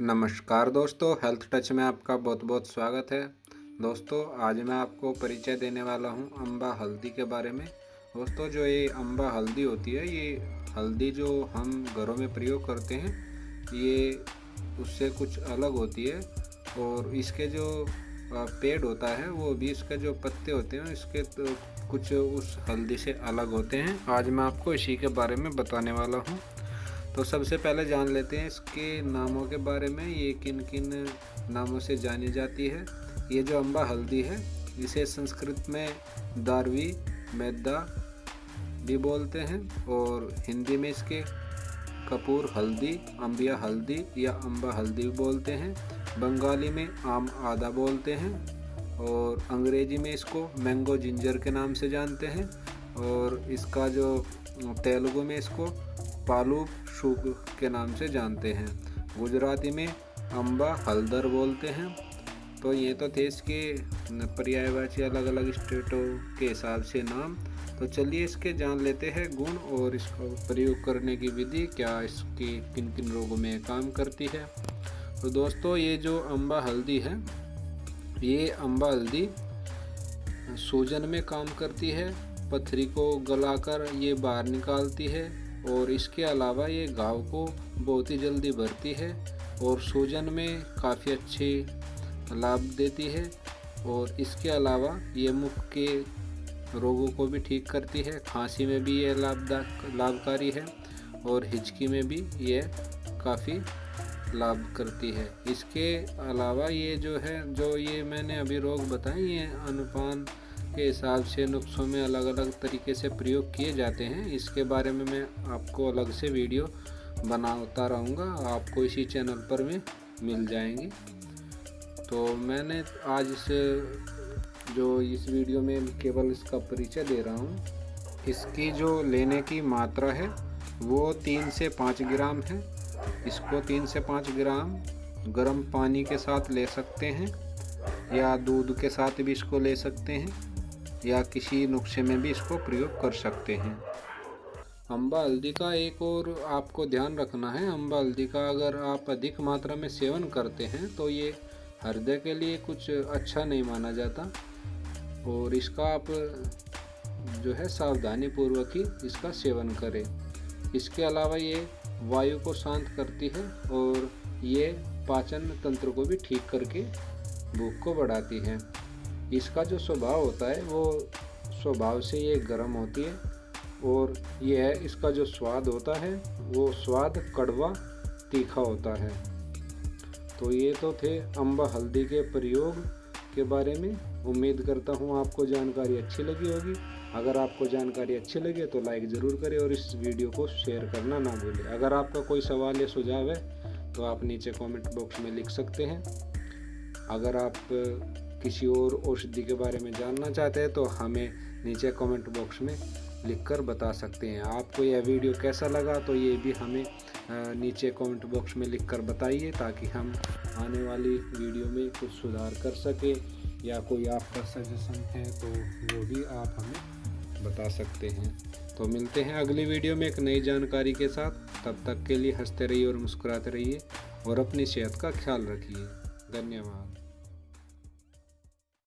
नमस्कार दोस्तों, health touch में आपका बहुत बहुत स्वागत है। दोस्तों आज मैं आपको परिचय देने वाला हूं अंबा हल्दी के बारे में। दोस्तों जो ये अंबा हल्दी होती है, ये हल्दी जो हम घरों में प्रयोग करते हैं ये उससे कुछ अलग होती है। और इसके जो पेड़ होता है वो भी, इसके जो पत्ते होते हैं इसके तो कुछ उस हल्दी से अलग होते हैं। आज मैं आपको इसी के बारे में बताने वाला हूँ। तो सबसे पहले जान लेते हैं इसके नामों के बारे में, ये किन किन नामों से जानी जाती है। ये जो अंबा हल्दी है इसे संस्कृत में दारवी मैदा भी बोलते हैं और हिंदी में इसके कपूर हल्दी, अंबिया हल्दी या अंबा हल्दी बोलते हैं। बंगाली में आम आदा बोलते हैं और अंग्रेजी में इसको मैंगो जिंजर के नाम से जानते हैं। और इसका जो तेलुगु में इसको पालू शुग के नाम से जानते हैं। गुजराती में अंबा हल्दर बोलते हैं। तो ये तो थे इसके पर्यायवाची अलग अलग स्टेटों के हिसाब से नाम। तो चलिए इसके जान लेते हैं गुण और इसका प्रयोग करने की विधि, क्या इसके किन किन रोगों में काम करती है। तो दोस्तों ये जो अंबा हल्दी है, ये अंबा हल्दी सूजन में काम करती है, पथरी को गलाकर ये बाहर निकालती है और इसके अलावा ये घाव को बहुत ही जल्दी भरती है और सूजन में काफ़ी अच्छे लाभ देती है। और इसके अलावा ये मुख के रोगों को भी ठीक करती है, खांसी में भी ये लाभकारी है और हिचकी में भी ये काफ़ी लाभ करती है। इसके अलावा ये जो है, जो ये मैंने अभी रोग बताए ये अनुपान के हिसाब से नुस्खों में अलग अलग तरीके से प्रयोग किए जाते हैं। इसके बारे में मैं आपको अलग से वीडियो बनाता रहूँगा, आपको इसी चैनल पर भी मिल जाएंगी। तो मैंने आज इस वीडियो में केवल इसका परिचय दे रहा हूँ। इसकी जो लेने की मात्रा है वो 3 से 5 ग्राम है। इसको 3 से 5 ग्राम गर्म पानी के साथ ले सकते हैं या दूध के साथ भी इसको ले सकते हैं या किसी नुस्खे में भी इसको प्रयोग कर सकते हैं। अंबा हल्दी का एक और आपको ध्यान रखना है, अंबा हल्दी का अगर आप अधिक मात्रा में सेवन करते हैं तो ये हृदय के लिए कुछ अच्छा नहीं माना जाता और इसका आप जो है सावधानी पूर्वक ही इसका सेवन करें। इसके अलावा ये वायु को शांत करती है और ये पाचन तंत्र को भी ठीक करके भूख को बढ़ाती है। इसका जो स्वभाव होता है वो स्वभाव से ये गर्म होती है और यह है इसका जो स्वाद होता है वो स्वाद कड़वा तीखा होता है। तो ये तो थे अंबा हल्दी के प्रयोग के बारे में। उम्मीद करता हूँ आपको जानकारी अच्छी लगी होगी। अगर आपको जानकारी अच्छी लगे तो लाइक ज़रूर करें और इस वीडियो को शेयर करना ना भूलें। अगर आपका कोई सवाल या सुझाव है तो आप नीचे कॉमेंट बॉक्स में लिख सकते हैं। अगर आप किसी और औषधि के बारे में जानना चाहते हैं तो हमें नीचे कमेंट बॉक्स में लिखकर बता सकते हैं। आपको यह वीडियो कैसा लगा तो ये भी हमें नीचे कमेंट बॉक्स में लिखकर बताइए ताकि हम आने वाली वीडियो में कुछ सुधार कर सके या कोई आपका सजेशन है तो वो भी आप हमें बता सकते हैं। तो मिलते हैं अगली वीडियो में एक नई जानकारी के साथ। तब तक के लिए हंसते रहिए और मुस्कुराते रहिए और अपनी सेहत का ख्याल रखिए। धन्यवाद।